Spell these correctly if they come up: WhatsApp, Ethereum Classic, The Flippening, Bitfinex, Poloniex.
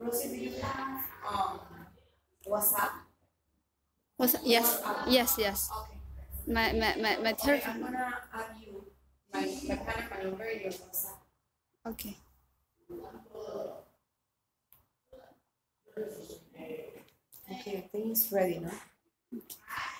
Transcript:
Rosie, do you have WhatsApp? Yes, yes, yes. Okay. My telephone. I'm gonna add you my telephone number in your WhatsApp. Okay. Okay, I think it's ready, no? Okay.